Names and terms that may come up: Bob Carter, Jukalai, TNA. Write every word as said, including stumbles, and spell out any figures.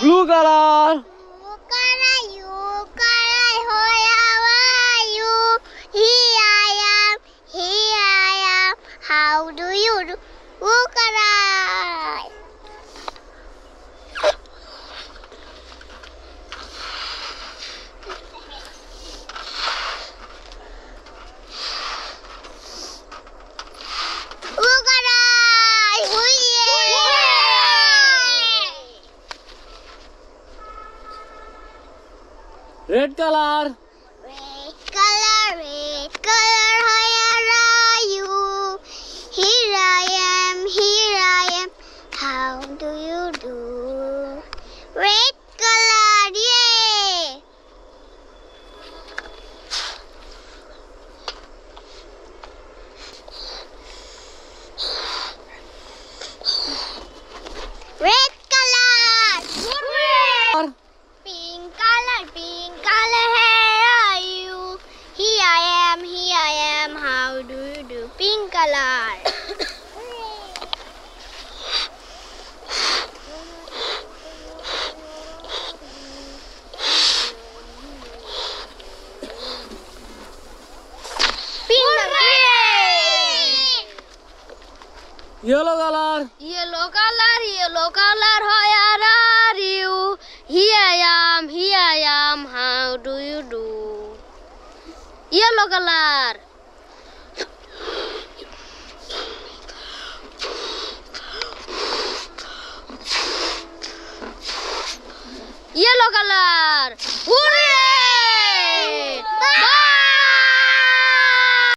Blue color. How do you do? Jukalai. Jukalai. Red color. Red color. Red color. Yellow color. Yellow color, yellow color, where are you? Here I am, here I am, how do you do? Yellow color.